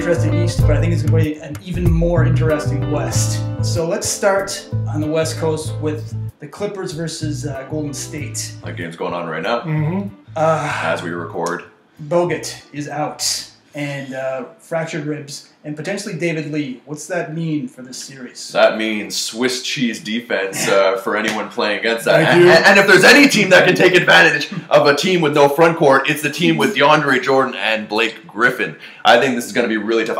interesting East, but I think it's going to be an even more interesting West. So let's start on the West Coast with the Clippers versus Golden State. That game's going on right now. Mm-hmm. As we record. Bogut is out. And fractured ribs, and potentially David Lee. What's that mean for this series? That means Swiss cheese defense for anyone playing against that. And if there's any team that can take advantage of a team with no front court, it's the team with DeAndre Jordan and Blake Griffin. I think this is going to be really tough.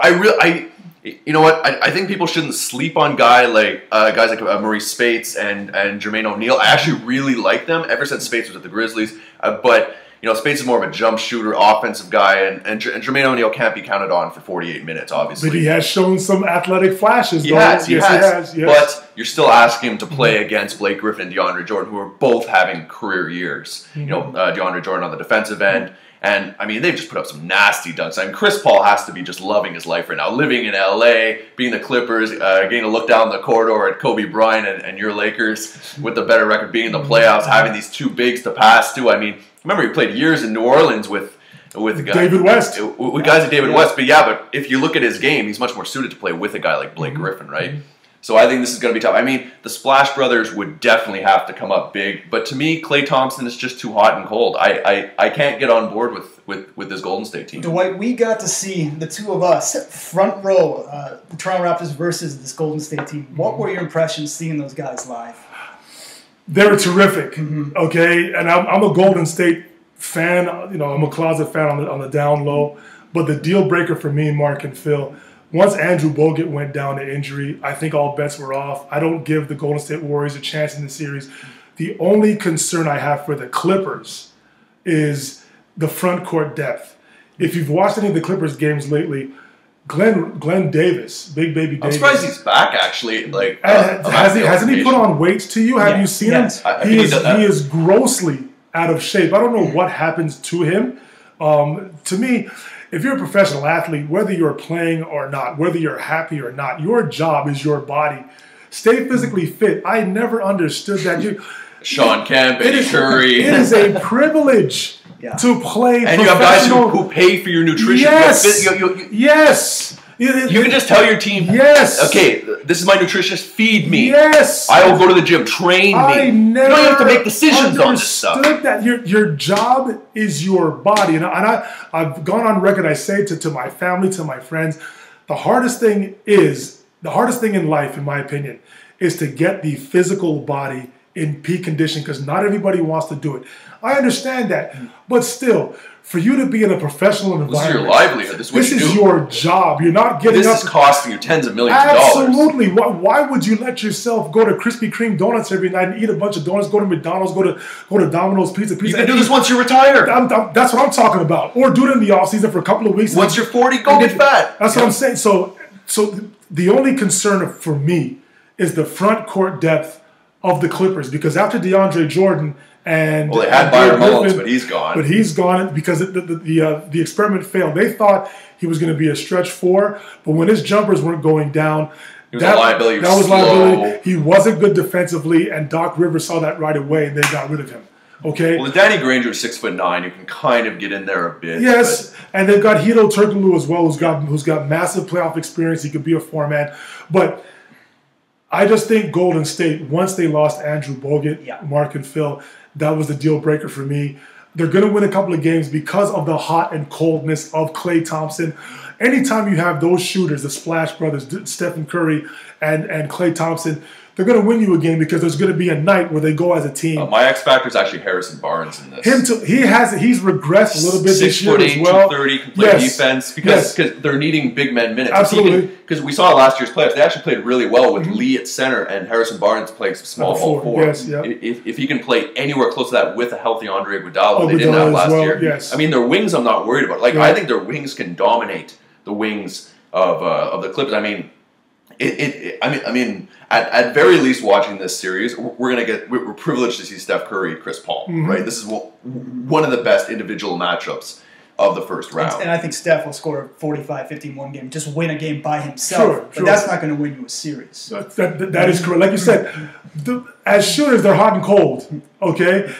You know what? I think people shouldn't sleep on guys like Marreese Speights and Jermaine O'Neal. I actually really like them ever since Speights was at the Grizzlies, but. You know, Speights is more of a jump shooter, offensive guy, and Jermaine O'Neal can't be counted on for 48 minutes, obviously. But he has shown some athletic flashes, though. Yes, he has. But you're still asking him to play against Blake Griffin and DeAndre Jordan, who are both having career years. Mm-hmm. You know, DeAndre Jordan on the defensive end. And, I mean, they've just put up some nasty dunks. I mean, Chris Paul has to be just loving his life right now. Living in L.A., being the Clippers, getting to look down the corridor at Kobe Bryant and your Lakers with the better record, being in the playoffs, having these two bigs to pass to. I mean, remember he played years in New Orleans with David West. With guys like David West. But, yeah, but if you look at his game, he's much more suited to play with a guy like Blake Griffin, right? Mm-hmm. So I think this is going to be tough. I mean, the Splash Brothers would definitely have to come up big. But to me, Klay Thompson is just too hot and cold. I can't get on board with this Golden State team. Dwight, we got to see, the two of us, front row, the Toronto Raptors versus this Golden State team. What were your impressions seeing those guys live? They were terrific, okay? And I'm a Golden State fan. You know, I'm a closet fan on the down low. But the deal breaker for me, Mark and Phil, once Andrew Bogut went down to injury, I think all bets were off. I don't give the Golden State Warriors a chance in the series. The only concern I have for the Clippers is the front court depth. If you've watched any of the Clippers games lately, Glenn Davis, Big Baby Davis. I'm surprised he's back, actually. Like, hasn't he put on weight to you? Have you seen him? He is grossly out of shape. I don't know what happens to him. To me, if you're a professional athlete, whether you're playing or not, whether you're happy or not, your job is your body. Stay physically fit. I never understood that. Sean Kemp, Eddie Curry. It is a privilege to play. And you have guys who pay for your nutrition. Yes. You can just tell your team, yes, okay, this is my nutritionist, feed me. Yes. I will go to the gym, train me. You don't have to make decisions on this stuff. That. Your job is your body. And I've gone on record, I say to my family, to my friends, the hardest thing in life, in my opinion, is to get the physical body in peak condition, because not everybody wants to do it. I understand that, but still, for you to be in a professional environment, this is your livelihood. This is your job. You're not getting up. This is costing you tens of millions of dollars. Absolutely. Why would you let yourself go to Krispy Kreme donuts every night and eat a bunch of donuts? Go to McDonald's. Go to Domino's Pizza. You can do this once you retire. That's what I'm talking about. Or do it in the off season for a couple of weeks. Once you're 40, go get fat. That's what I'm saying. So the only concern for me is the front court depth of the Clippers, because after DeAndre Jordan. And well, they had Byron Mullins, but he's gone. But he's gone because the experiment failed. They thought he was going to be a stretch four, but when his jumpers weren't going down, that was liability. He wasn't good defensively, and Doc Rivers saw that right away, and they got rid of him. Okay. Well, Danny Granger is 6'9", you can kind of get in there a bit. Yes, and they've got Hedo Turkoglu as well, who's got massive playoff experience. He could be a four-man, but. I just think Golden State, once they lost Andrew Bogut, Mark and Phil, that was the deal breaker for me. They're going to win a couple of games because of the hot and coldness of Klay Thompson. Anytime you have those shooters, the Splash Brothers, Stephen Curry and Klay Thompson, they're going to win you a game because there's going to be a night where they go as a team. My X factor is actually Harrison Barnes in this. He's regressed a little bit this year as well. 6'8", 230, can play defense because they're needing big man minutes. Absolutely. Because we saw last year's playoffs, they actually played really well with Lee at center and Harrison Barnes playing some small forward. Yes, yeah. If he can play anywhere close to that with a healthy Andre Iguodala, they didn't have last year. Yes. I mean, their wings I'm not worried about. Like I think their wings can dominate the wings of the Clippers. I mean. I mean, at very least, watching this series, we're privileged to see Steph Curry, Chris Paul, right? This is one of the best individual matchups of the first round. And I think Steph will score 45-50 in one game, just win a game by himself. Sure, but that's not going to win you a series. That is correct. Like you said, as shooters, they're hot and cold. Okay,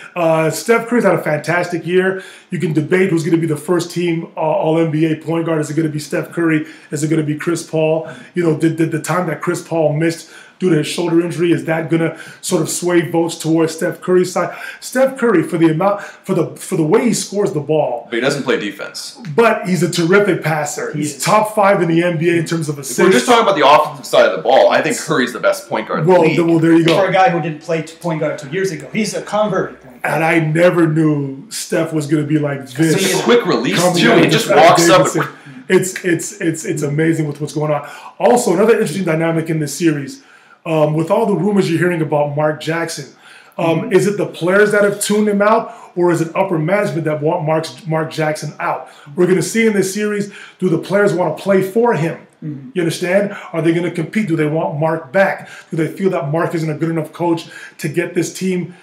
Steph Curry's had a fantastic year. You can debate who's going to be the first team All-NBA point guard. Is it going to be Steph Curry? Is it going to be Chris Paul? You know, the time that Chris Paul missed due to his shoulder injury, is that going to sort of sway votes towards Steph Curry's side? Steph Curry, for the amount, for the way he scores the ball, but he doesn't play defense. But he's a terrific passer. He's top 5 in the NBA in terms of assists. If we're just talking about the offensive side of the ball, I think Curry's the best point guard in the league. Well, there you go. For a guy who didn't play point guard 2 years ago, he's a convert. And I never knew Steph was going to be like this. He's a quick release too. He just walks up. It's amazing with what's going on. Also, another interesting dynamic in this series. With all the rumors you're hearing about Mark Jackson, is it the players that have tuned him out, or is it upper management that want Mark Jackson out? We're going to see in this series, do the players want to play for him? You understand? Are they going to compete? Do they want Mark back? Do they feel that Mark isn't a good enough coach to get this team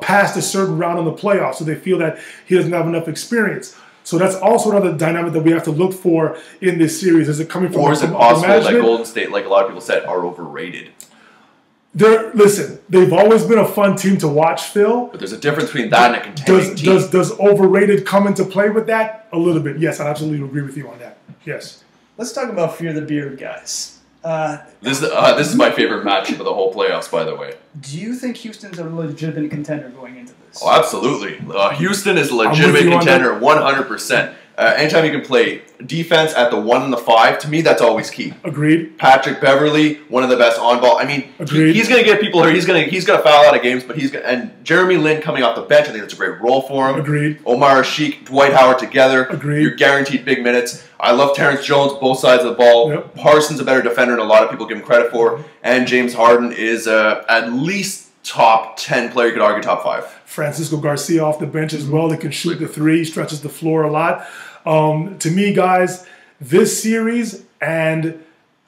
past a certain round in the playoffs? So they feel that he doesn't have enough experience. So that's also another dynamic that we have to look for in this series. Is it coming from upper management? Or is it possible, like Golden State, like a lot of people said, are overrated? Listen, they've always been a fun team to watch, Phil. But there's a difference between that and a contending team. Does overrated come into play with that? A little bit. Yes, I absolutely agree with you on that. Yes. Let's talk about Fear the Beard, guys. This is my favorite matchup of the whole playoffs, by the way. Do you think Houston's a legitimate contender going into this? Oh, absolutely. Houston is a legitimate contender, 100%. Anytime you can play defense at the 1 and the 5, to me, that's always key. Agreed. Patrick Beverley, one of the best on ball. I mean, he's going to get people hurt. He's going to foul out of games, but he's going to, and Jeremy Lin coming off the bench, I think that's a great role for him. Agreed. Omar Sheik, Dwight Howard together. Agreed. You're guaranteed big minutes. I love Terrence Jones, both sides of the ball. Yep. Parsons a better defender, and a lot of people give him credit for. And James Harden is at least top 10 player. You could argue top 5. Francisco Garcia off the bench as well. That can shoot the three. Stretches the floor a lot. To me, guys, this series and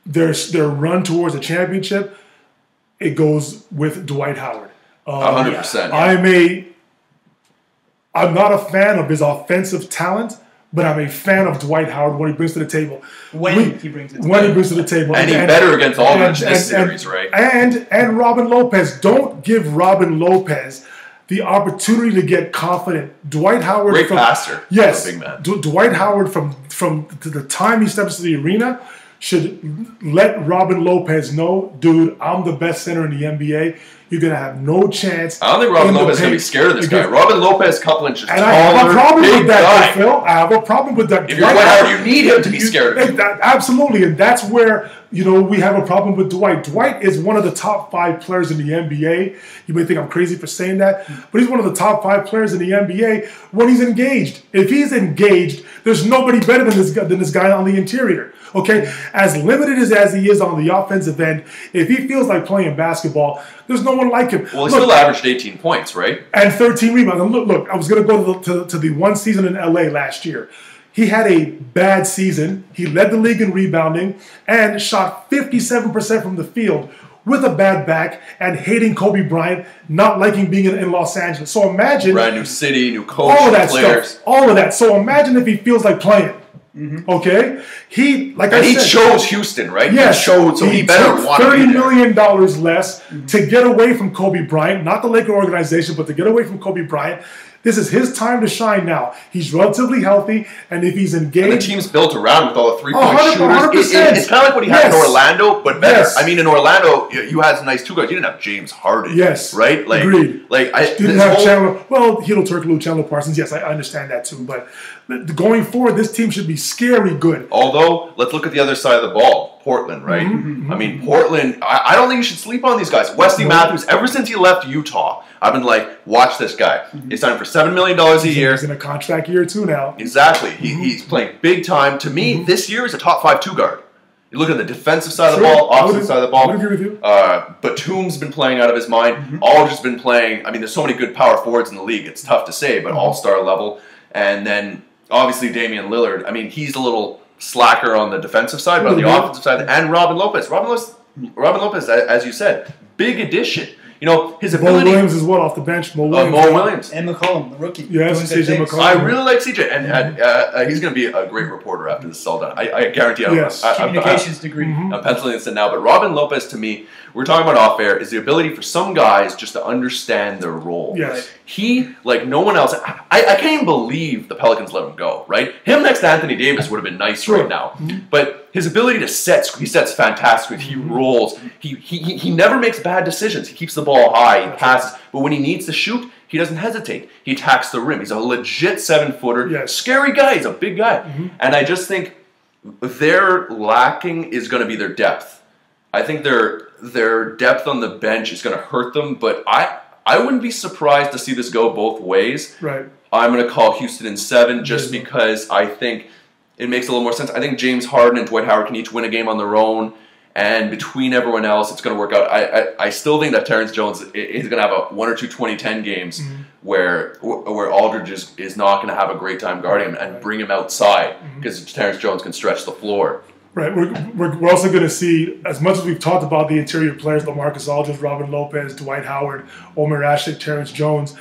their run towards a championship, it goes with Dwight Howard. 100%. I'm not a fan of his offensive talent, but I'm a fan of Dwight Howard, what he brings to the table. He brings to the table. And he's better against Auburn in this series, right? And Robin Lopez. Don't give Robin Lopez the opportunity to get confident. Dwight Howard, great passer. Yes, big man. Dwight Howard from the time he steps to the arena should let Robin Lopez know, dude, I'm the best center in the NBA. You're gonna have no chance. I don't think Robin Lopez is gonna be scared of this guy. Robin Lopez, couple inches taller, I have a problem with that, Phil. I have a problem with that. If you're Dwight Howard, you need him to be scared of him. Absolutely, and that's where, you know, we have a problem with Dwight. Dwight is one of the top 5 players in the NBA. You may think I'm crazy for saying that, but he's one of the top 5 players in the NBA when he's engaged. If he's engaged, there's nobody better than this guy on the interior. Okay, as limited as he is on the offensive end, if he feels like playing basketball, there's no one like him. Well, he still averaged 18 points, right? And 13 rebounds. And look, I was going to go to the one season in LA last year. He had a bad season. He led the league in rebounding and shot 57% from the field with a bad back and hating Kobe Bryant, not liking being in Los Angeles. So imagine. Brand new city, new coach, all of that players. All of that. So imagine if he feels like playing. Okay, like I said, he chose Houston, right? Yes, he better want $30 million less to get away from Kobe Bryant, not the Laker organization, but to get away from Kobe Bryant. This is his time to shine now. He's relatively healthy, and if he's engaged, and the team's built around with all the three-point shooters. It's kind of like what he had in Orlando, but better. Yes. I mean, in Orlando, you had some nice two guys. You didn't have James Harden. Yes, right. Like, agreed. Like I didn't have Chandler. Well, Hedo Turkoglu, Chandler Parsons. Yes, I understand that too. But going forward, this team should be scary good. Although, let's look at the other side of the ball. Portland, right? I mean, Portland, I don't think you should sleep on these guys. Wesley Matthews, ever since he left Utah, I've been like, watch this guy. He's signed for $7 million a year. He's in a contract year too now. Exactly. He's playing big time. To me, this year is a top 5 2-guard. You look at the defensive side of the ball, offensive side of the ball. I would agree with you. Batum's been playing out of his mind. Aldridge's been playing. I mean, there's so many good power forwards in the league. It's tough to say, but all-star level. And then, obviously, Damian Lillard. I mean, he's a little slacker on the defensive side, but on the offensive side, and Robin Lopez. Robin Lopez, as you said, big addition. You know, his ability. Mo Williams as well off the bench. Mo Williams. And McCollum, the rookie. Yes, CJ McCollum. I really like CJ. And he's going to be a great reporter after this is all done. I guarantee you. Yes. Communications degree. I'm penciling this in now. But Robin Lopez, to me, we're talking about off air, is the ability for some guys just to understand their role. Yes. He, like no one else, I can't even believe the Pelicans let him go, right? Him next to Anthony Davis would have been nice right now. But his ability to set, he sets fantastically. He rolls. He never makes bad decisions. He keeps the ball high. He passes. But when he needs to shoot, he doesn't hesitate. He attacks the rim. He's a legit 7-footer. Yes. Scary guy. He's a big guy. And I just think their lacking is going to be their depth. I think their depth on the bench is going to hurt them, but I wouldn't be surprised to see this go both ways. Right. I'm going to call Houston in 7 just because I think it makes a little more sense. I think James Harden and Dwight Howard can each win a game on their own, and between everyone else, it's going to work out. I still think that Terrence Jones is going to have a 1 or 2 20-10 games where Aldridge is not going to have a great time guarding him and bring him outside because Terrence Jones can stretch the floor. Right, we're also going to see, as much as we've talked about the interior players, LaMarcus Aldridge, Robin Lopez, Dwight Howard, Omer Ashley, Terrence Jones,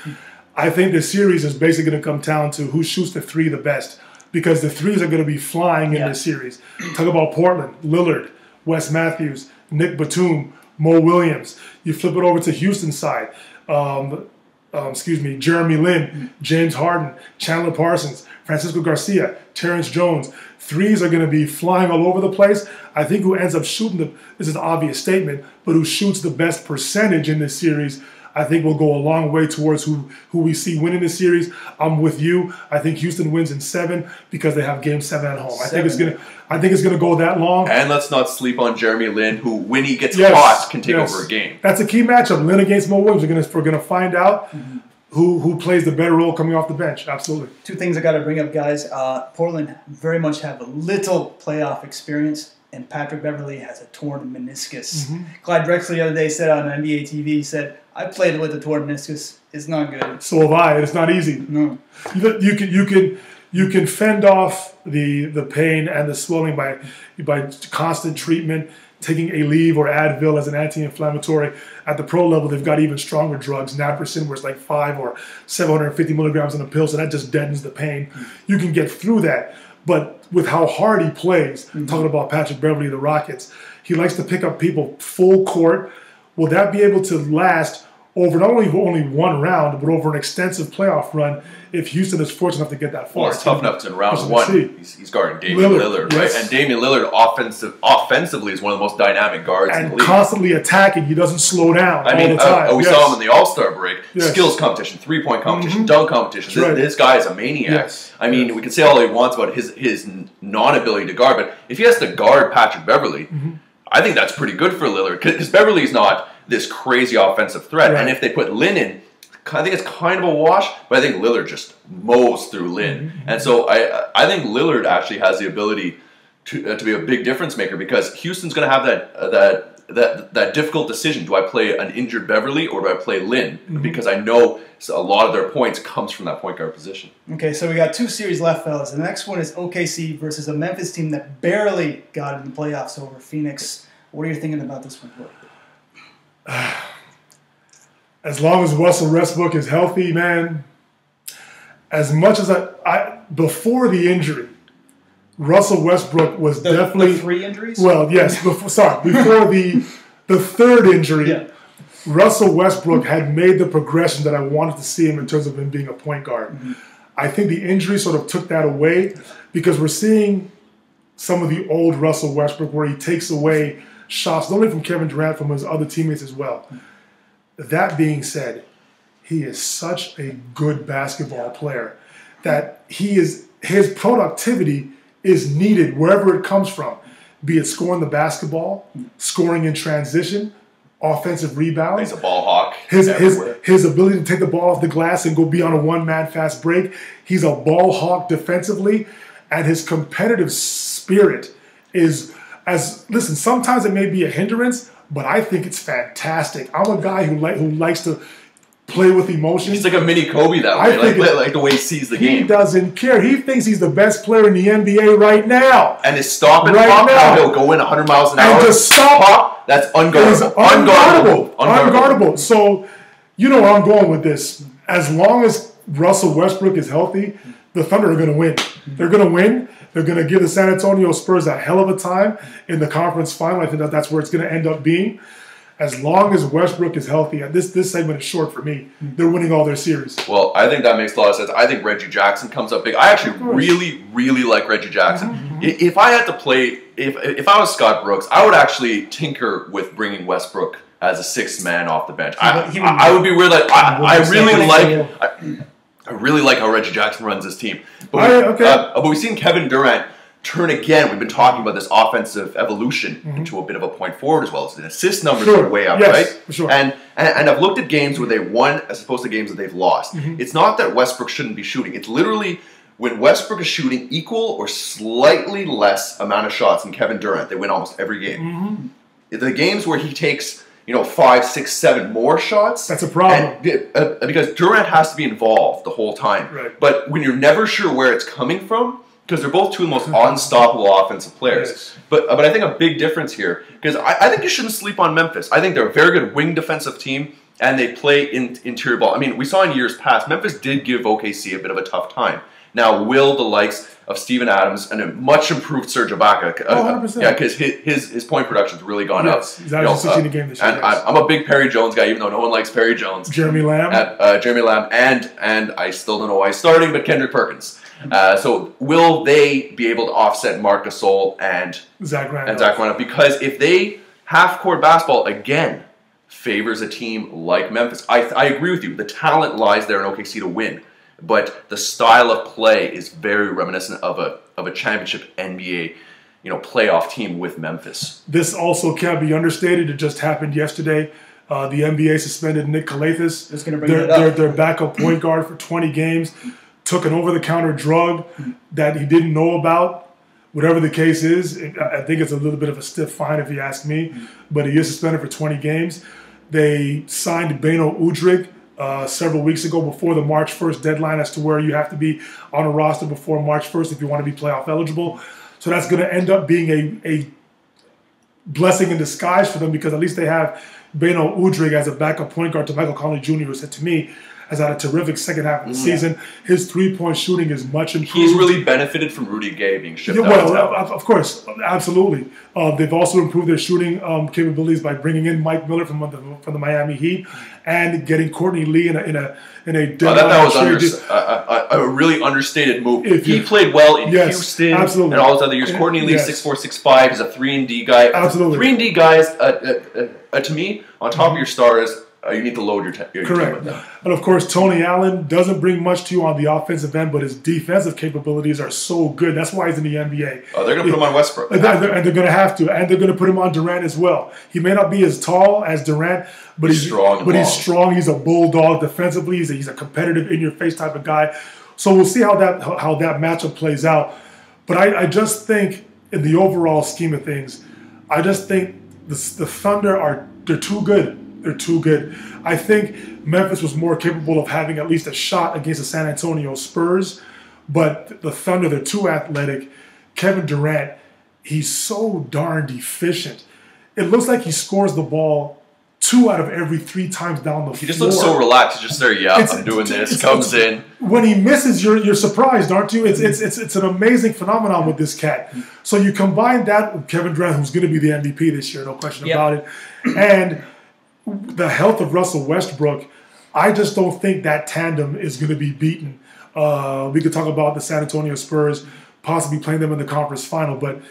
I think this series is basically going to come down to who shoots the three the best, because the threes are going to be flying in this series. Talk about Portland, Lillard, Wes Matthews, Nick Batum, Mo Williams. You flip it over to Houston's side, Jeremy Lin, James Harden, Chandler Parsons, Francisco Garcia, Terrence Jones. Threes are going to be flying all over the place. I think who ends up shooting this is an obvious statement, but who shoots the best percentage in this series, I think will go a long way towards who we see winning this series. I'm with you. I think Houston wins in 7 because they have Game 7 at home. I think it's gonna go that long. And let's not sleep on Jeremy Lin, who when he gets hot can take over a game. That's a key matchup. Lin against Mo Williams. We're gonna find out who plays the better role coming off the bench. Absolutely. Two things I got to bring up, guys. Portland very much have a little playoff experience. And Patrick Beverley has a torn meniscus. Clyde Drexler the other day said on NBA TV, he said, "I played with a torn meniscus. It's not good." So have I. It's not easy. No, you can fend off the pain and the swelling by constant treatment, taking Aleve or Advil as an anti-inflammatory. At the pro level, they've got even stronger drugs, naproxen, where it's like 5 or 750 milligrams in a pill, so that just deadens the pain. You can get through that, but with how hard he plays, talking about Patrick Beverley of the Rockets, he likes to pick up people full court. Will that be able to last over not only one round, but over an extensive playoff run if Houston is fortunate enough to get that far? Well, it's tough enough in round 1. He's guarding Damian Lillard, right? And Damian Lillard offensively is one of the most dynamic guards in the league. And constantly attacking. He doesn't slow down all the time. We saw him in the All-Star break. Skills competition, three-point competition, dunk competition. This guy is a maniac. I mean, we can say all he wants about his non-ability to guard, but if he has to guard Patrick Beverley, I think that's pretty good for Lillard, because Beverly's not this crazy offensive threat. And if they put Lin in, I think it's kind of a wash, but I think Lillard just mows through Lin. And so I think Lillard actually has the ability to be a big difference maker, because Houston's going to have that difficult decision. Do I play an injured Beverley or do I play Lin? Because I know a lot of their points comes from that point guard position. Okay, so we got 2 series left, fellas. The next one is OKC versus a Memphis team that barely got in the playoffs over Phoenix. What are you thinking about this one, Blake? As long as Russell Westbrook is healthy, man, as much as I before the injury, Russell Westbrook was definitely the 3 injuries? Well, yes, before the 3rd injury, Russell Westbrook had made the progression that I wanted to see him in terms of him being a point guard. I think the injury sort of took that away, because we're seeing some of the old Russell Westbrook where he takes away shots, not only from Kevin Durant, from his other teammates as well. That being said, he is such a good basketball player that his productivity is needed wherever it comes from, be it scoring the basketball, scoring in transition, offensive rebounds. He's a ball hawk. His ability to take the ball off the glass and go be on a one-man fast break. He's a ball hawk defensively, and his competitive spirit is listen, sometimes it may be a hindrance, but I think it's fantastic. I'm a guy who likes to play with emotion. He's like a mini Kobe that way. Like the way he sees the game. He doesn't care. He thinks he's the best player in the NBA right now. And his stop and pop, how he'll go in 100 miles an hour. And just stop. Pop, that's unguardable. Unguardable. So, you know where I'm going with this. As long as Russell Westbrook is healthy, the Thunder are going to win. They're going to win. They're going to give the San Antonio Spurs a hell of a time in the conference final. I think that's where it's going to end up being. As long as Westbrook is healthy, and this segment is short for me, they're winning all their series. Well, I think that makes a lot of sense. I think Reggie Jackson comes up big. I actually really, really like Reggie Jackson. Mm-hmm. If I had to play, if I was Scott Brooks, I would actually tinker with bringing Westbrook as a sixth man off the bench. I would be weird. Like, I really like how Reggie Jackson runs his team. But, but we've seen Kevin Durant turn again. We've been talking about this offensive evolution into a bit of a point forward as well. So the assist numbers are way up, right? Sure. And I've looked at games where they won as opposed to games that they've lost. It's not that Westbrook shouldn't be shooting. It's literally when Westbrook is shooting equal or slightly less amount of shots than Kevin Durant, they win almost every game. The games where he takes, you know, 5, 6, 7 more shots. That's a problem. And, because Durant has to be involved the whole time. Right. But when you're never sure where it's coming from, because they're both two of the most unstoppable offensive players. Yes. But I think a big difference here, because I think you shouldn't sleep on Memphis. I think they're a very good wing defensive team, and they play interior ball. I mean, we saw in years past, Memphis did give OKC a bit of a tough time. Now, will the likes of Steven Adams and a much improved Serge Ibaka, because his point production's really gone up. He's actually switching the game this year. And I'm a big Perry Jones guy, even though no one likes Perry Jones. Jeremy Lamb, and I still don't know why he's starting, but Kendrick Perkins. So will they be able to offset Marc Gasol and Zach Randolph? Because if they half-court basketball again favors a team like Memphis, I agree with you. The talent lies there in OKC to win. But the style of play is very reminiscent of a championship NBA, you know, playoff team with Memphis. This also can't be understated. It just happened yesterday. The NBA suspended Nick Kalathis, their backup point guard, for 20 games. Took an over-the-counter drug that he didn't know about. Whatever the case is, I think it's a little bit of a stiff fine if you ask me. But he is suspended for 20 games. They signed Beno Udrih several weeks ago before the March 1st deadline as to where you have to be on a roster before March 1st if you want to be playoff eligible. So that's going to end up being a blessing in disguise for them, because at least they have Beno Udrih as a backup point guard to Michael Conley Jr., who said to me has had a terrific second half of the season. His three-point shooting is much improved. He's really benefited from Rudy Gay being shipped out. Well, of course, absolutely. They've also improved their shooting capabilities by bringing in Mike Miller from the Miami Heat and getting Courtney Lee in a that was a really understated move. He played well in Houston and all those other years. Courtney Lee, 6'4", 6'5", is a 3-and-D guy. Absolutely, 3-and-D guys. To me, on top of your stars, you need to load your team with them. And of course, Tony Allen doesn't bring much to you on the offensive end, but his defensive capabilities are so good. That's why he's in the NBA. Oh, they're going to put him on Westbrook. And they're going to have to. And they're going to put him on Durant as well. He may not be as tall as Durant, but he's strong. He's a bulldog defensively. He's a competitive, in-your-face type of guy. So we'll see how that matchup plays out. But I just think, in the overall scheme of things, I just think the Thunder they're too good. They're too good. I think Memphis was more capable of having at least a shot against the San Antonio Spurs, but the Thunder, they're too athletic. Kevin Durant, he's so darn efficient. It looks like he scores the ball 2 out of every 3 times down the floor. He just looks so relaxed. He's just there, I'm doing this, comes in. When he misses, you're surprised, aren't you? It's an amazing phenomenon with this cat. So you combine that with Kevin Durant, who's going to be the MVP this year, no question about it, and the health of Russell Westbrook, I just don't think that tandem is going to be beaten. We could talk about the San Antonio Spurs possibly playing them in the conference final, but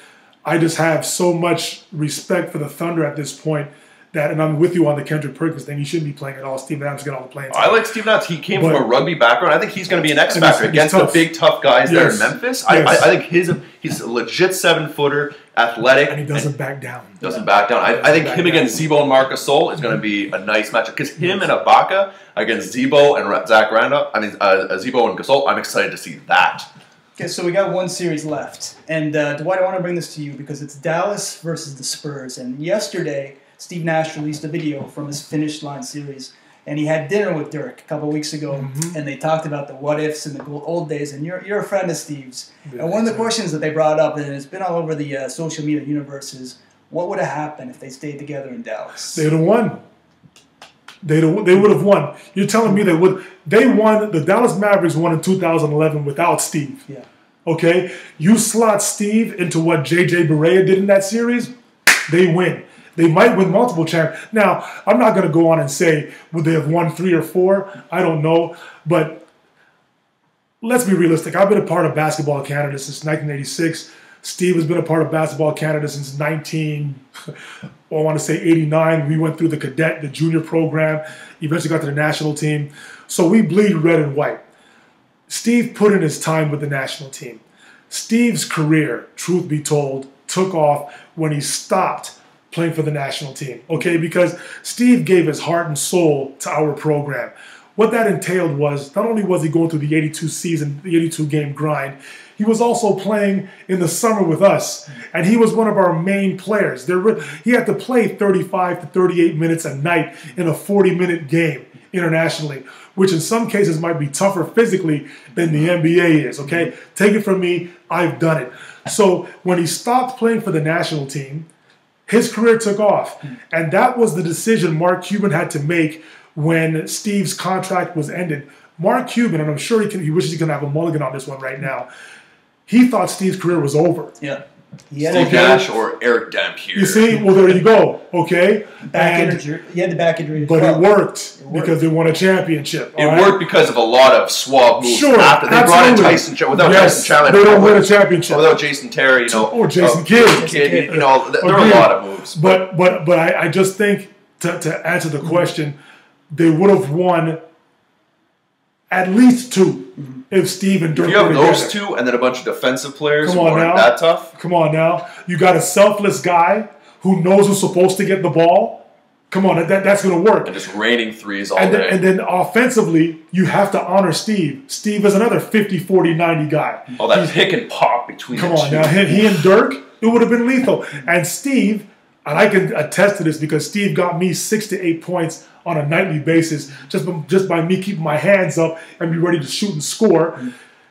I just have so much respect for the Thunder at this point that, and I'm with you on the Kendrick Perkins thing, he shouldn't be playing at all. Steven Adams got all the playing time. I like Steven Adams. He came from a rugby background. I think he's going to be an X-factor against the big, tough guys there in Memphis. I think he's a legit 7-footer. Athletic. And he doesn't back down. Doesn't back down. I think him against Zebo and Marc Gasol is going to be a nice matchup. Because him and Ibaka against Zebo and Zach Randolph, Zebo and Gasol, I'm excited to see that. Okay, so we got one series left. And Dwight, I want to bring this to you because it's Dallas versus the Spurs. And yesterday, Steve Nash released a video from his Finish Line series. And he had dinner with Dirk a couple of weeks ago, and they talked about the what-ifs and the old days. And you're a friend of Steve's. Yeah, and one of the questions that they brought up, and it's been all over the social media universe, is what would have happened if they stayed together in Dallas? They would have won. They would have won. You're telling me they would? They won. The Dallas Mavericks won in 2011 without Steve. Yeah. Okay? You slot Steve into what J.J. Barea did in that series, they win. They might win multiple championships. Now, I'm not going to go on and say would they have won 3 or 4. I don't know. But let's be realistic. I've been a part of Basketball Canada since 1986. Steve has been a part of Basketball Canada since 89. We went through the cadet, the junior program, eventually got to the national team. So we bleed red and white. Steve put in his time with the national team. Steve's career, truth be told, took off when he stopped playing for the national team, okay? Because Steve gave his heart and soul to our program. What that entailed was, not only was he going through the 82 season, the 82-game grind, he was also playing in the summer with us, and he was one of our main players. He had to play 35 to 38 minutes a night in a 40-minute game internationally, which in some cases might be tougher physically than the NBA is, okay? Take it from me, I've done it. So when he stopped playing for the national team, his career took off, and that was the decision Mark Cuban had to make when Steve's contract was ended. Mark Cuban, and I'm sure he wishes he could have a mulligan on this one right now, he thought Steve's career was over. Yeah. Steve Nash or Eric Dampier. You see? Well, there you go. Okay? He had the back injury. But it worked, because they won a championship. It worked because of a lot of swab moves. Sure, after. They brought in Tyson Chandler. Without Tyson Chandler, they don't win a championship. Without Jason Terry, you know. Or Jason Kidd. You know, there are a lot of moves. But I just think, to answer the question, they would have won at least 2. If Steve and Dirk, you have those 2, and then a bunch of defensive players who aren't that tough. Come on now, you got a selfless guy who knows who's supposed to get the ball. Come on, that's going to work. And just raining threes all day. And then offensively, you have to honor Steve. Steve is another 50, 40, 90 guy. Oh, that pick and pop between. Come on now, he and Dirk, it would have been lethal. And Steve, and I can attest to this because Steve got me 6 to 8 points on a nightly basis, just by me keeping my hands up and be ready to shoot and score.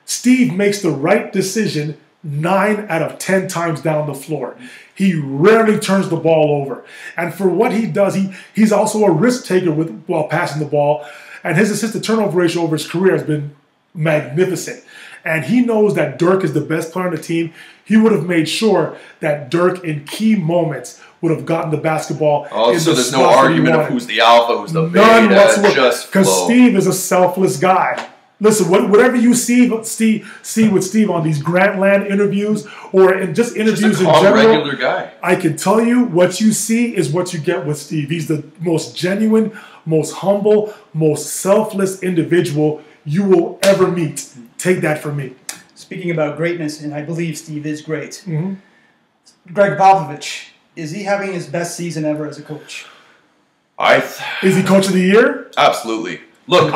Steve makes the right decision 9 out of 10 times down the floor. He rarely turns the ball over. And for what he does, he's also a risk taker while passing the ball. And his assist-to-turnover ratio over his career has been magnificent. And he knows that Dirk is the best player on the team. He would have made sure that Dirk, in key moments, would have gotten the basketball. Oh, so there's no argument of who's the alpha, who's the beta. None whatsoever. Because Steve is a selfless guy. Listen, whatever you see with Steve on these Grantland interviews or in just interviews in general, regular guy. I can tell you what you see is what you get with Steve. He's the most genuine, most humble, most selfless individual you will ever meet. Take that from me. Speaking about greatness, and I believe Steve is great, Greg Popovich, is he having his best season ever as a coach? Is he coach of the year? Absolutely. Look,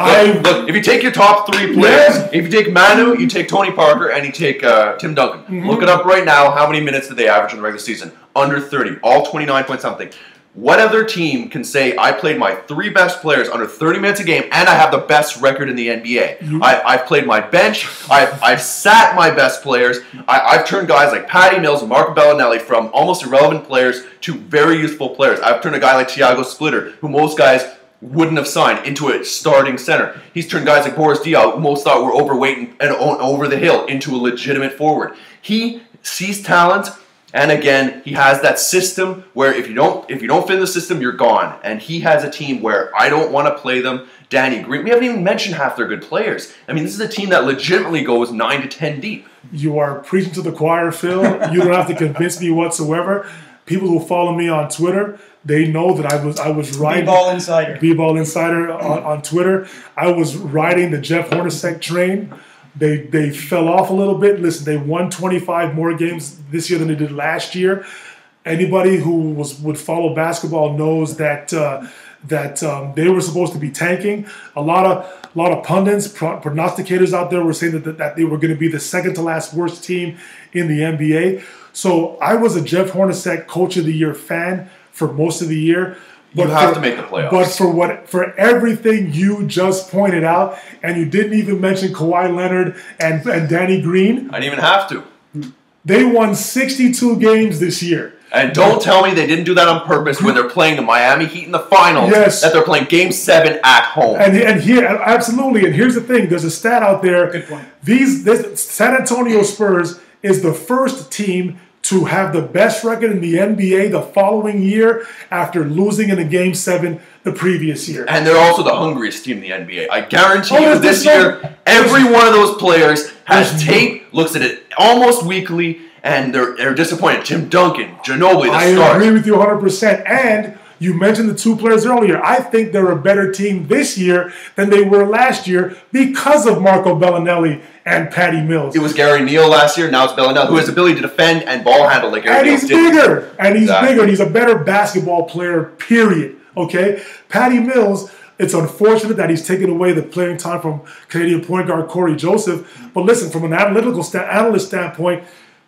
if you take your top 3 players, if you take Manu, you take Tony Parker, and you take Tim Duncan. Look it up right now. How many minutes did they average in the regular season? Under 30. All 29 point something. What other team can say, I played my 3 best players under 30 minutes a game, and I have the best record in the NBA? I've played my bench. I've sat my best players. I've turned guys like Patty Mills and Marco Bellinelli from almost irrelevant players to very useful players. I've turned a guy like Thiago Splitter, who most guys wouldn't have signed, into a starting center. He's turned guys like Boris Diaw, who most thought were overweight and over the hill, into a legitimate forward. He sees talent. And again, he has that system where if you don't fit in the system, you're gone. And he has a team where I don't want to play them. Danny Green, we haven't even mentioned half their good players. I mean, this is a team that legitimately goes 9 to 10 deep. You are preaching to the choir, Phil. You don't have to convince me whatsoever. People who follow me on Twitter, they know that I was riding B-Ball Insider. B-Ball Insider on Twitter. I was riding the Jeff Hornacek train. They fell off a little bit. Listen, they won 25 more games this year than they did last year. Anybody who would follow basketball knows that they were supposed to be tanking. A lot of pundits, prognosticators out there were saying that they were going to be the second to last worst team in the NBA. So I was a Jeff Hornacek Coach of the Year fan for most of the year. You have to make the playoffs. But for everything you just pointed out, and you didn't even mention Kawhi Leonard and Danny Green. I didn't even have to. They won 62 games this year. And don't tell me they didn't do that on purpose when they're playing the Miami Heat in the finals. Yes. That they're playing Game 7 at home. And here, absolutely. And here's the thing. There's a stat out there. Good point. This San Antonio Spurs is the first team to have the best record in the NBA the following year after losing in a Game 7 the previous year. And they're also the hungriest team in the NBA. I guarantee you this year, every one of those players has tape, looks at it almost weekly, and they're disappointed. Tim Duncan, Ginobili, the stars. I agree with you 100%. And you mentioned the two players earlier. I think they're a better team this year than they were last year because of Marco Bellinelli and Patty Mills. It was Gary Neal last year. Now it's Bellinelli, who has the ability to defend and ball handle like Gary Neal did. And he's bigger. And he's bigger. He's a better basketball player, period. Okay? Patty Mills, it's unfortunate that he's taken away the playing time from Canadian point guard Corey Joseph. But listen, from an analytical analyst standpoint,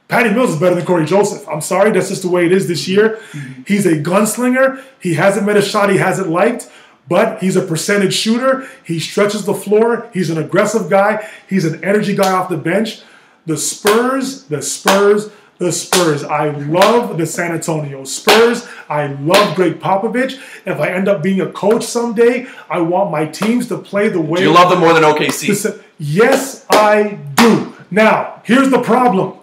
Patty Mills is better than Corey Joseph. I'm sorry, that's just the way it is this year. He's a gunslinger. He hasn't made a shot he hasn't liked, but he's a percentage shooter. He stretches the floor. He's an aggressive guy. He's an energy guy off the bench. The Spurs, the Spurs, the Spurs. I love the San Antonio Spurs. I love Greg Popovich. If I end up being a coach someday, I want my teams to play the way... Do you love them more than OKC? Yes, I do. Now, here's the problem.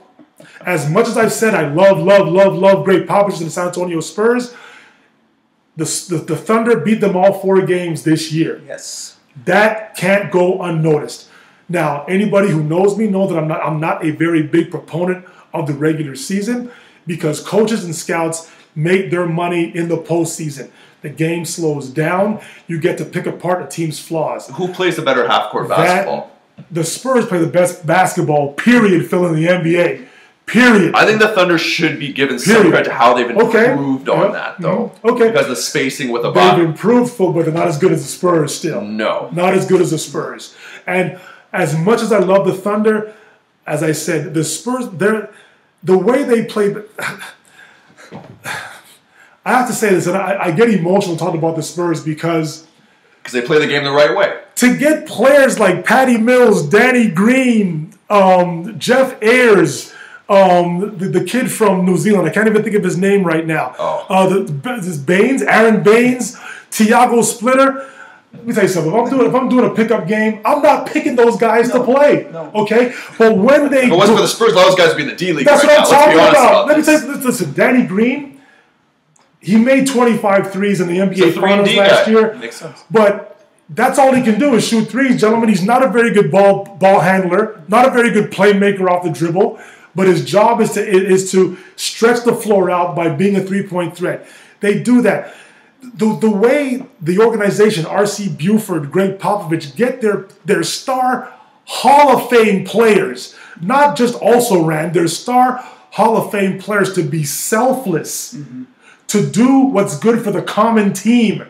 As much as I've said I love Greg Popovich and the San Antonio Spurs, the Thunder beat them all 4 games this year. Yes. That can't go unnoticed. Now, anybody who knows me knows that I'm not a very big proponent of the regular season because coaches and scouts make their money in the postseason. The game slows down. You get to pick apart a team's flaws. Who plays the better half-court basketball? The Spurs play the best basketball, period, filling the NBA. Period. I think the Thunder should be given some credit to how they've improved on that, though. Okay. Because the spacing with the ball. They've improved, but they're not as good as the Spurs still. No. Not as good as the Spurs. And as much as I love the Thunder, as I said, the Spurs, the way they play... I have to say this, and I get emotional talking about the Spurs because... Because they play the game the right way. To get players like Patty Mills, Danny Green, Jeff Ayers... the kid from New Zealand, I can't even think of his name right now. Oh. Baines, Aaron Baines, Tiago Splitter. Let me tell you something. If I'm doing a pickup game, I'm not picking those guys to play. No. Okay, but when they, but for the Spurs, those guys would be in the D League. That's right what I'm talking about. Let me tell you. Listen, Danny Green, he made 25 threes in the NBA Finals last year. Makes sense. But that's all he can do is shoot threes, gentlemen. He's not a very good ball handler, not a very good playmaker off the dribble. But his job is to stretch the floor out by being a three-point threat. They do that. The way the organization, R.C. Buford, Greg Popovich, get their star Hall of Fame players, not just also-ran, their star Hall of Fame players to be selfless, to do what's good for the common team.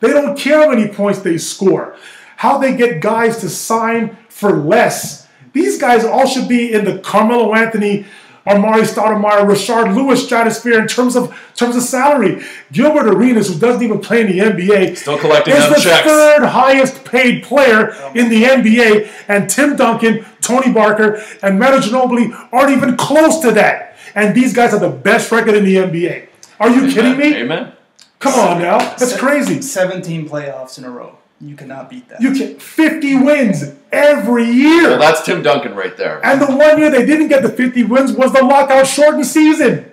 They don't care how many points they score, how they get guys to sign for less. These guys all should be in the Carmelo Anthony, Amari Stoudemire, Rashard Lewis stratosphere in terms of salary. Gilbert Arenas, who doesn't even play in the NBA, still collecting is the checks. Third highest paid player in the NBA, and Tim Duncan, Tony Parker, and Manu Ginobili aren't even close to that. And these guys are the best record in the NBA. Are you kidding me? Amen. Come on now. That's crazy. 17 playoffs in a row. You cannot beat that. You can 50 wins every year. Well, that's Tim Duncan right there. And the one year they didn't get the 50 wins was the lockout shortened season.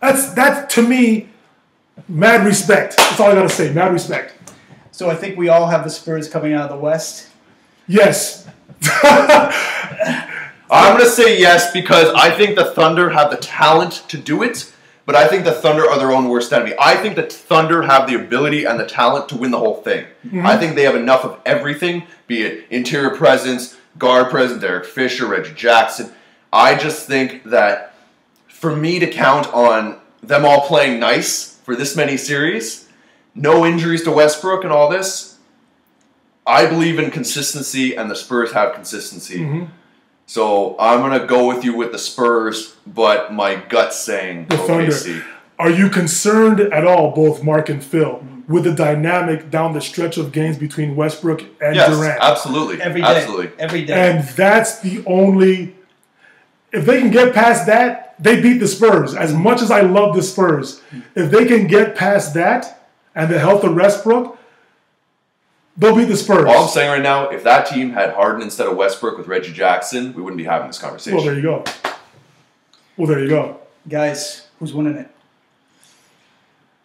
That's to me, mad respect. That's all I gotta say. Mad respect. So I think we all have the Spurs coming out of the West. Yes. I'm gonna say yes because I think the Thunder have the talent to do it. But I think the Thunder are their own worst enemy. I think the Thunder have the ability and the talent to win the whole thing. I think they have enough of everything, be it interior presence, guard presence, Derek Fisher, Reggie Jackson. I just think that for me to count on them all playing nice for this many series, no injuries to Westbrook and all this, I believe in consistency and the Spurs have consistency. So I'm going to go with you with the Spurs, but my gut's saying OKC. Are you concerned at all, both Mark and Phil, with the dynamic down the stretch of games between Westbrook and Durant? Yes, absolutely. Every day. Absolutely. Every day. And that's the only – if they can get past that, they beat the Spurs. As much as I love the Spurs, if they can get past that and the health of Westbrook, they'll beat the Spurs. All I'm saying right now, if that team had Harden instead of Westbrook with Reggie Jackson, we wouldn't be having this conversation. Well, there you go. Well, there you go. Guys, who's winning it?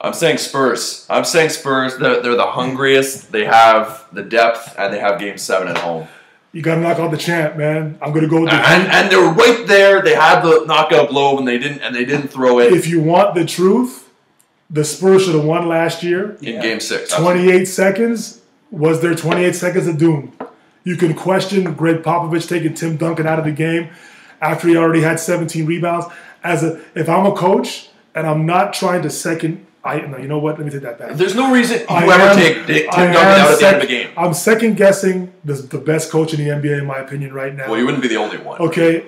I'm saying Spurs. I'm saying Spurs. They're the hungriest. They have the depth, and they have Game 7 at home. You got to knock out the champ, man. I'm going to go with the and they're right there. They had the knockout blow, and they didn't throw it. If you want the truth, the Spurs should have won last year. In Game 6. 28 seconds was their 28 seconds of doom. You can question Greg Popovich taking Tim Duncan out of the game after he already had 17 rebounds. If I'm a coach and I'm not trying to second... you know what? Let me take that back. There's no reason you ever take Tim Duncan out at the end of a game. I'm second-guessing the best coach in the NBA, in my opinion, right now. Well, you wouldn't be the only one. Okay.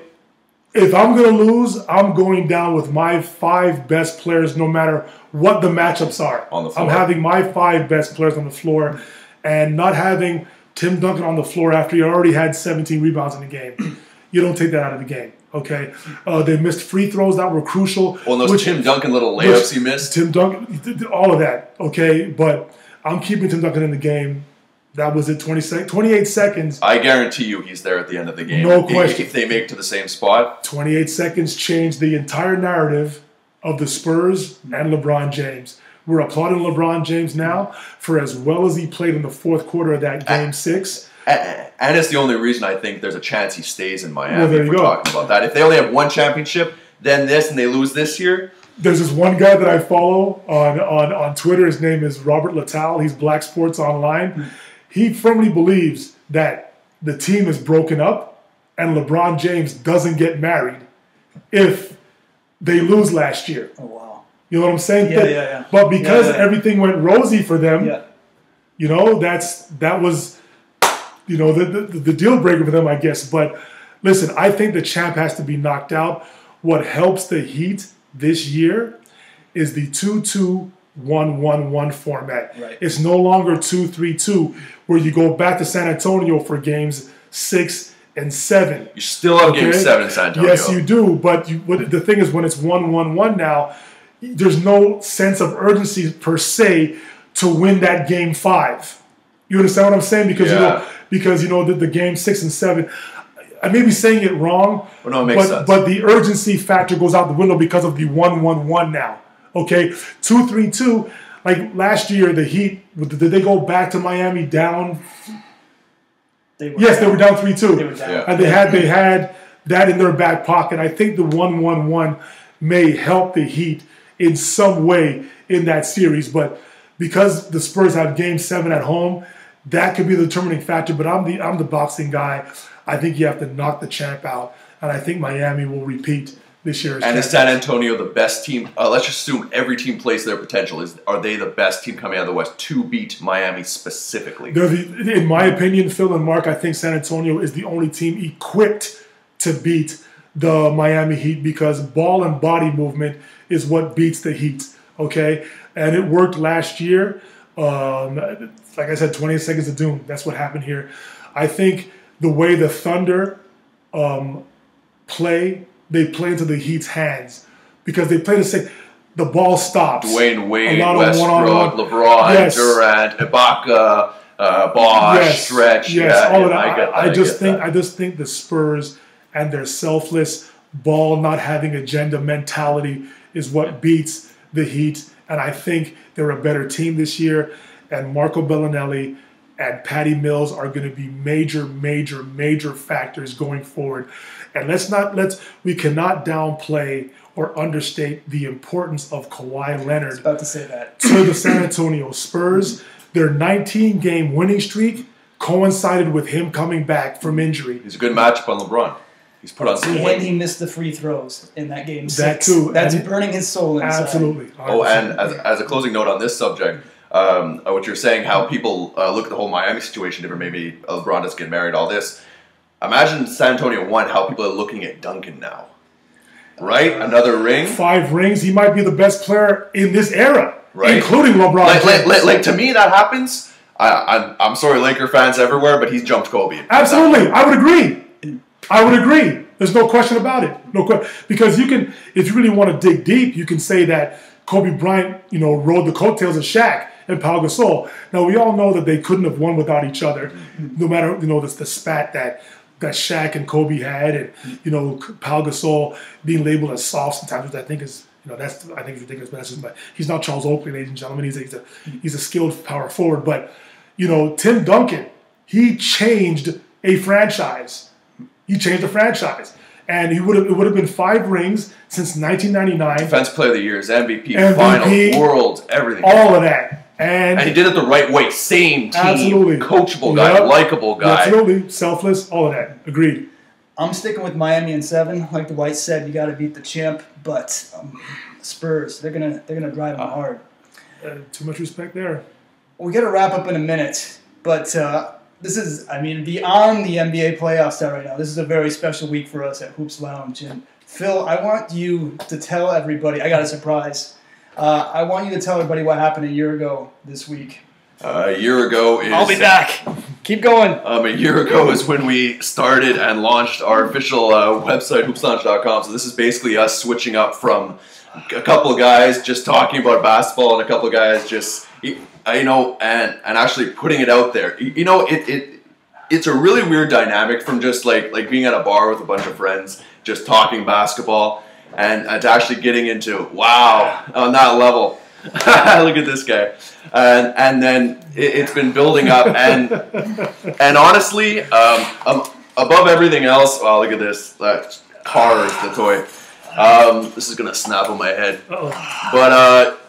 If I'm going to lose, I'm going down with my 5 best players no matter what the matchups are. On the floor. I'm having my 5 best players on the floor and not having Tim Duncan on the floor after he already had 17 rebounds in the game. You don't take that out of the game. Okay, they missed free throws that were crucial. Well, those Tim Duncan little layups he missed. Tim Duncan, all of that. Okay, but I'm keeping Tim Duncan in the game. That was it, 28 seconds. I guarantee you he's there at the end of the game. No question. If they make it to the same spot. 28 seconds changed the entire narrative of the Spurs and LeBron James. We're applauding LeBron James now for as well as he played in the fourth quarter of that Game 6. And it's the only reason I think there's a chance he stays in Miami. Well, there you go. Talking about that. If they only have one championship, then this, and they lose this year. There's this one guy that I follow on Twitter. His name is Robert Latall. He's Black Sports Online. He firmly believes that the team is broken up and LeBron James doesn't get married if they lose last year. Oh, wow. You know what I'm saying? Yeah. But because everything went rosy for them, you know, that was... You know, the deal breaker for them, I guess. But listen, I think the champ has to be knocked out. What helps the Heat this year is the 2-2-1-1-1 format. Right. It's no longer 2-3-2 where you go back to San Antonio for games 6 and 7. You still have Game 7 in San Antonio. Yes, you do. But the thing is, when it's 1-1-1 now, there's no sense of urgency per se to win that Game 5. You understand what I'm saying? Because the Game 6 and 7, I may be saying it wrong, but it makes sense. But the urgency factor goes out the window because of the 1-1-1 now. Okay, 2-3-2. Like last year, the Heat, did they go back to Miami down? They were down 3-2, and they had that in their back pocket. I think the 1-1-1 may help the Heat in some way in that series, but because the Spurs have Game 7 at home. That could be the determining factor, but I'm the boxing guy. I think you have to knock the champ out, and I think Miami will repeat this year. And is San Antonio the best team? Let's just assume every team plays their potential. Are they the best team coming out of the West to beat Miami specifically? In my opinion, Phil and Mark, I think San Antonio is the only team equipped to beat the Miami Heat because ball and body movement is what beats the Heat. Okay, and it worked last year. Like I said, 28 seconds of doom. That's what happened here. I think the way the Thunder play, they play into the Heat's hands because they play the same. The ball stops. Dwayne Wade, Westbrook, LeBron, Durant, Ibaka, Bosh, Stretch. All of that. I just think the Spurs and their selfless ball not having agenda mentality is what beats the Heat. And I think they're a better team this year. And Marco Bellinelli and Patty Mills are going to be major, major, major factors going forward. And we cannot downplay or understate the importance of Kawhi Leonard. I was about to say that. To the San Antonio Spurs. Their 19-game winning streak coincided with him coming back from injury. He's a good matchup on LeBron. He's put on some weight. And he missed the free throws in that Game 6. That too. That's burning his soul inside. Absolutely. Oh, and as a closing note on this subject, what you're saying, how people look at the whole Miami situation different, maybe LeBron doesn't get married, all this. Imagine San Antonio 1, how people are looking at Duncan now. Right? Another ring? 5 rings. He might be the best player in this era. Right. Including LeBron. Like to me, that happens. I'm sorry, Laker fans everywhere, but he's jumped Kobe. Absolutely. I would agree. I would agree. There's no question about it. No question. Because you can, if you really want to dig deep, you can say that Kobe Bryant, you know, rode the coattails of Shaq and Pau Gasol. Now, we all know that they couldn't have won without each other, no matter, you know, the spat that Shaq and Kobe had, and, you know, Pau Gasol being labeled as soft sometimes, which I think is, you know, I think it's ridiculous, but that's just, but he's not Charles Oakley, ladies and gentlemen. He's a skilled power forward. But, you know, Tim Duncan, he changed a franchise. He changed the franchise. And it would have been 5 rings since 1999. Defense Player of the Year, MVP, Finals, World, everything. All of that. And he did it the right way. Same team. Absolutely. Coachable guy, likable guy. Absolutely. Selfless, all of that. Agreed. I'm sticking with Miami in 7. Like Dwight said, you got to beat the champ. But Spurs, they're gonna drive them hard. Too much respect there. We got to wrap up in a minute. But... this is, I mean, beyond the NBA playoffs that right now, this is a very special week for us at Hoops Lounge. And Phil, I want you to tell everybody, I got a surprise. I want you to tell everybody what happened a year ago this week. A year ago is... I'll be back. Keep going. A year ago is when we started and launched our official website, hoopslounge.com. So this is basically us switching up from a couple of guys just talking about basketball and a couple of guys just... you know, and actually putting it out there. You know, it's a really weird dynamic from just like being at a bar with a bunch of friends, just talking basketball, and to actually getting into, wow, on that level. Look at this guy. And then it's been building up. And honestly, above everything else, wow, look at this. That car is the toy. This is going to snap on my head. But,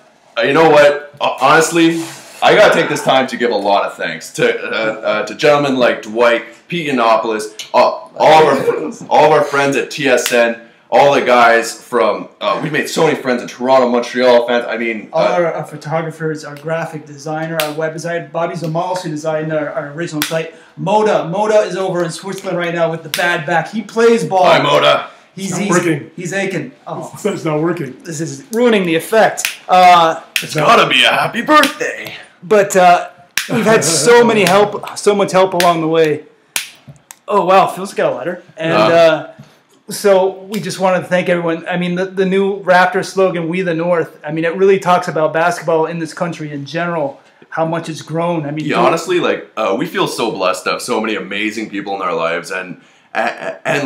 you know what? Honestly, I gotta take this time to give a lot of thanks to gentlemen like Dwight, Pete Yiannopoulos, all of our friends at TSN, all the guys from we made so many friends in Toronto, Montreal. I mean, all our photographers, our graphic designer, our web designer, Bobby Zamals, who designed our original site. Moda is over in Switzerland right now with the bad back. He plays ball. Hi, Moda. He's aching. Oh. It's not working. This is ruining the effect. It's gotta be a happy birthday. But we've had so much help along the way. Oh wow, Phil's got a letter, and so we just wanted to thank everyone. I mean, the new Raptor slogan, "We the North." I mean, it really talks about basketball in this country in general. How much it's grown. I mean, yeah, honestly, like we feel so blessed to have so many amazing people in our lives, and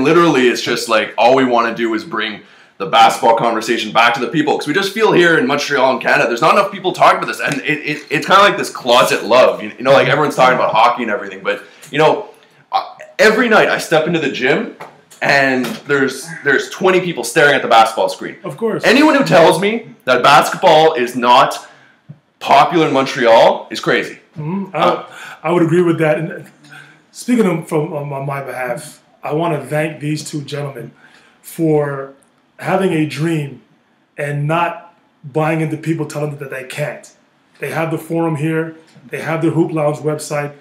literally, it's just like all we want to do is bring the basketball conversation back to the people, because we just feel here in Montreal and Canada, there's not enough people talking about this, and it's kind of like this closet love, you know, like everyone's talking about hockey and everything, but you know, every night I step into the gym and there's 20 people staring at the basketball screen. Of course, anyone who tells me that basketball is not popular in Montreal is crazy. Mm-hmm. I would agree with that. And speaking of, on my behalf, I want to thank these two gentlemen for having a dream and not buying into people telling them that they can't. They have the forum here. They have the Hoop Lounge website.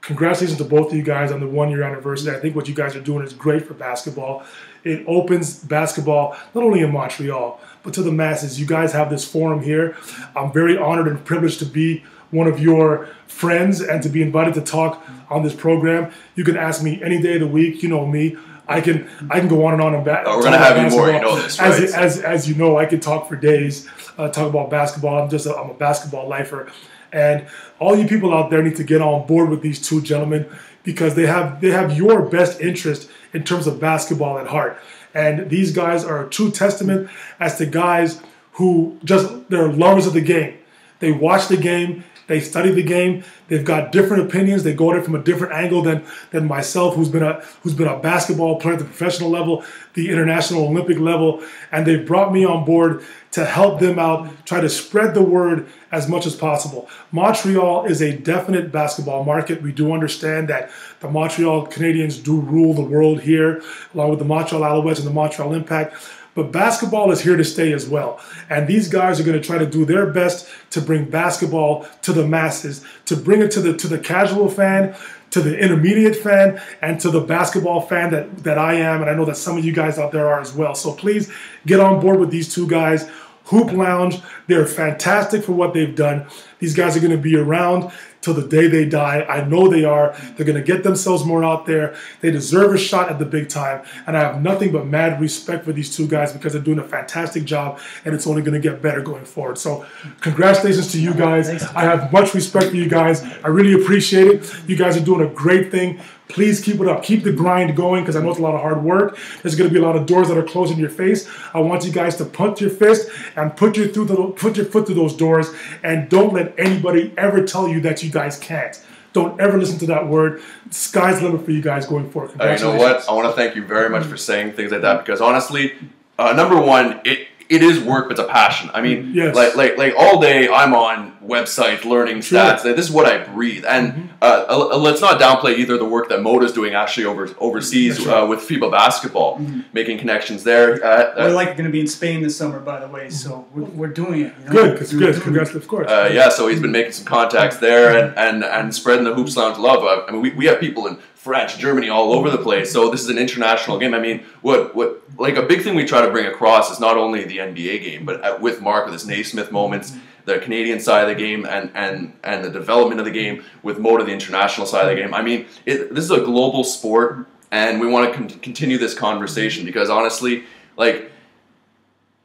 Congratulations to both of you guys on the 1-year anniversary. I think what you guys are doing is great for basketball. It opens basketball not only in Montreal, but to the masses. You guys have this forum here. I'm very honored and privileged to be one of your friends and to be invited to talk on this program. You can ask me any day of the week. You know me. I can go on and on about. We're gonna have you more. You know this, right? As you know, I can talk for days. Talk about basketball. I'm a basketball lifer, and all you people out there need to get on board with these two gentlemen, because they have your best interest in terms of basketball at heart. And these guys are a true testament as to guys who just they're lovers of the game. They watch the game. They study the game. They've got different opinions. They go at it from a different angle than myself, who's been a basketball player at the professional level, the international Olympic level, and they've brought me on board to help them out, try to spread the word as much as possible. Montreal is a definite basketball market. We do understand that the Montreal Canadiens do rule the world here, along with the Montreal Alouettes and the Montreal Impact. But basketball is here to stay as well. And these guys are going to try to do their best to bring basketball to the masses, to bring it to the casual fan, to the intermediate fan and to the basketball fan that I am, and I know that some of you guys out there are as well. So please get on board with these two guys. Hoop Lounge, they're fantastic for what they've done. These guys are going to be around till the day they die. I know they are. They're going to get themselves more out there. They deserve a shot at the big time. And I have nothing but mad respect for these two guys because they're doing a fantastic job, and it's only going to get better going forward. So congratulations to you guys. I have much respect for you guys. I really appreciate it. You guys are doing a great thing. Please keep it up. Keep the grind going because I know it's a lot of hard work. There's going to be a lot of doors that are closed in your face. I want you guys to punch your fist and put your foot through those doors, and don't let anybody ever tell you that you guys can't. Don't ever listen to that word. Sky's the limit for you guys going forward. You know what? I want to thank you very much for saying things like that because honestly, number one, it is work, but it's a passion. I mean, yes. like all day I'm on websites learning stats. This is what I breathe. And let's not downplay either the work that Mota's doing actually overseas with FIBA basketball, making connections there. We're going to be in Spain this summer, by the way, so we're doing it. You know? Good, good. Congrats, of course. Yeah, so he's been making some contacts there and spreading the Hoops Lounge love. I mean, we have people in France, Germany, all over the place. So this is an international game. I mean, like a big thing we try to bring across is not only the NBA game, but with Mark, with his Naismith moments, the Canadian side of the game, and the development of the game with Moda, the international side of the game. I mean, this is a global sport, and we want to continue this conversation because honestly,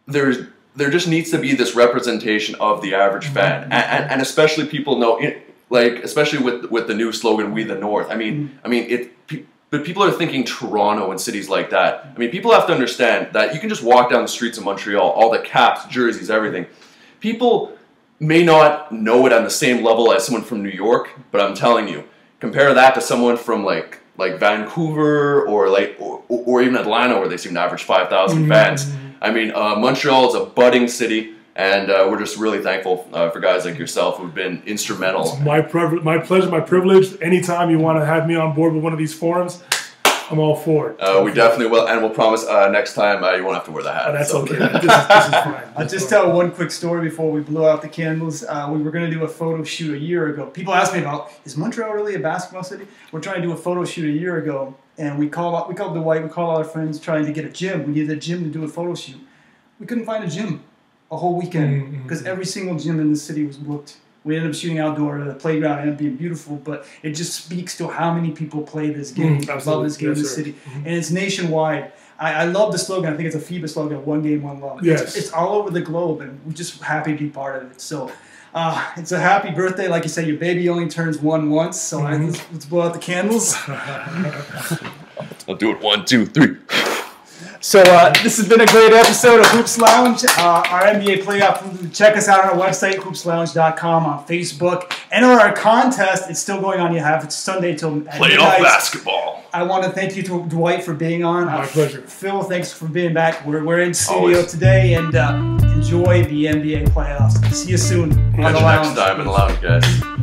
there just needs to be this representation of the average fan, and especially people know. Especially with the new slogan, We the North. I mean, but people are thinking Toronto and cities like that. I mean, people have to understand that you can just walk down the streets of Montreal, all the caps, jerseys, everything. People may not know it on the same level as someone from New York, but I'm telling you, compare that to someone from like Vancouver or even Atlanta, where they seem to average 5,000 fans. I mean, Montreal is a budding city. And we're just really thankful for guys like yourself who've been instrumental. It's my pleasure, my privilege. Anytime you want to have me on board with one of these forums, I'm all for it. We definitely will, and we'll promise next time you won't have to wear the hat. Oh, that's okay. This is fine. I'll just tell one quick story before we blow out the candles. We were going to do a photo shoot a year ago. People asked me about, is Montreal really a basketball city? We're trying to do a photo shoot a year ago, and we called Dwight, we called all our friends trying to get a gym. We needed a gym to do a photo shoot. We couldn't find a gym. A whole weekend, because every single gym in the city was booked. We ended up shooting outdoor at a playground. It ended up being beautiful, but it just speaks to how many people play this game, love this game in the city. And it's nationwide. I love the slogan. I think it's a FIBA slogan, one game, one love. Yes. It's all over the globe, and we're just happy to be part of it. So it's a happy birthday. Like you said, your baby only turns one once, so let's blow out the candles. I'll do it 1, 2, 3. So this has been a great episode of Hoops Lounge, our NBA playoff. Check us out on our website, hoopslounge.com, on Facebook. Enter our contest. It's still going on. You have it's Sunday till midnight. Playoff basketball. I want to thank you to Dwight for being on. My pleasure. Phil, thanks for being back. We're in studio today, and enjoy the NBA playoffs. See you soon. Catch you next time in the lounge, guys.